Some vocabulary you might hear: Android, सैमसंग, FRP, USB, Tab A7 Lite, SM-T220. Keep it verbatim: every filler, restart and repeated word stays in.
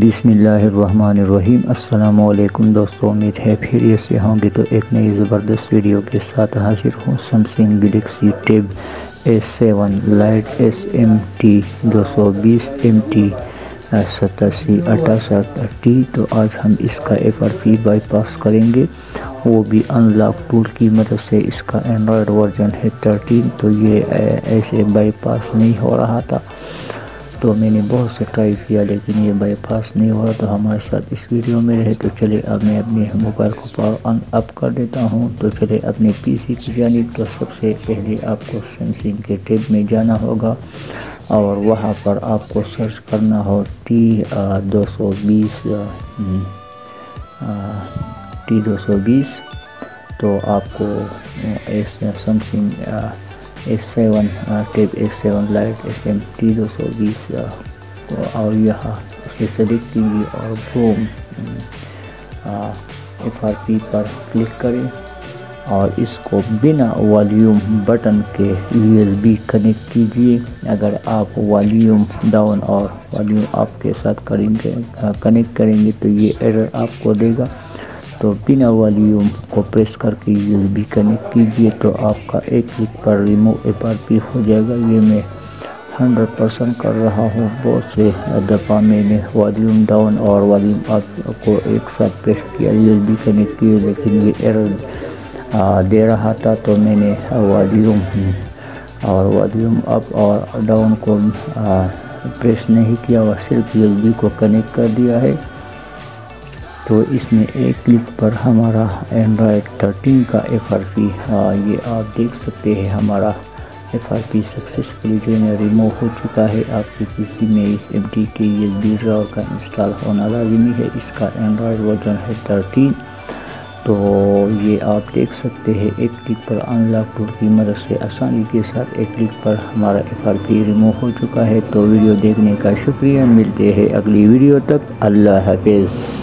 बिस्मिल्लाहिर्रहमानिर्रहीम। अस्सलामुअलैकुम दोस्तों, उम्मीद है फिर से होंगे तो एक नई ज़बरदस्त वीडियो के साथ हाजिर हूँ। सैमसंग Galaxy Tab A seven Lite S M T दो सौ बीस एम टी सतासी अठासठ टी। तो आज हम इसका एफ आर पी बाईपास करेंगे, वो भी अनलॉक टूल की मदद से। इसका एंड्रॉयड वर्जन है तेरह, तो ये ऐसे बाईपास नहीं हो रहा था। तो मैंने बहुत से ट्राई किया लेकिन ये बाईपास नहीं हो रहा। तो हमारे साथ इस वीडियो में रहे। तो चले अब मैं अपने मोबाइल को पावर ऑन अप कर देता हूँ। तो चले अपने पीसी की जानिब। तो सबसे पहले आपको सैमसंग के टैब में जाना होगा और वहाँ पर आपको सर्च करना हो टी दो सौ बीस टी दो सौ बीस। तो आपको S सैमसंग S seven Tab S seven Lite S M T दो सौ बीस और यहाँ इसे सेलेक्ट कीजिए और क्रोम एफ आर पी पर क्लिक करें और इसको बिना वॉल्यूम बटन के यू एस बी कनेक्ट कीजिए। अगर आप वॉल्यूम डाउन और वॉल्यूम अप के साथ करेंगे कनेक्ट करेंगे तो ये एरर आपको देगा। तो बिना वॉल्यूम को प्रेस करके यूएसबी कनेक्ट कीजिए। तो आपका एक क्लिक पर रिमूव एफ आर पी हो जाएगा। ये मैं हंड्रेड परसेंट कर रहा हूँ। बहुत से दफ़ा मैंने वॉल्यूम डाउन और वॉल्यूम अप को एक साथ प्रेस किया, यूएसबी कनेक्ट किया लेकिन ये एरर दे रहा था। तो मैंने वॉल्यूम और वॉल्यूम अप और डाउन को प्रेस नहीं किया और सिर्फ यूएसबी को कनेक्ट कर दिया है। तो इसमें एक क्लिक पर हमारा एंड्रॉयड तेरह का एफ आर पी, हाँ ये आप देख सकते हैं, हमारा एफ आर पी सक्सेसफुली जो है रिमूव हो चुका है। आपके पीसी में एम टी के यूएसबी ड्राइवर का इंस्टॉल होना लाज़मी है। इसका एंड्रॉयड वर्जन है तेरह। तो ये आप देख सकते हैं, एक क्लिक पर अनलॉक टूल की मदद से आसानी के साथ एक क्लिक पर हमारा एफ आर पी रिमूव हो चुका है। तो वीडियो देखने का शुक्रिया, मिलते हैं अगली वीडियो तक। अल्लाह हाफिज़।